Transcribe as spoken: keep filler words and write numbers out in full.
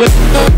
with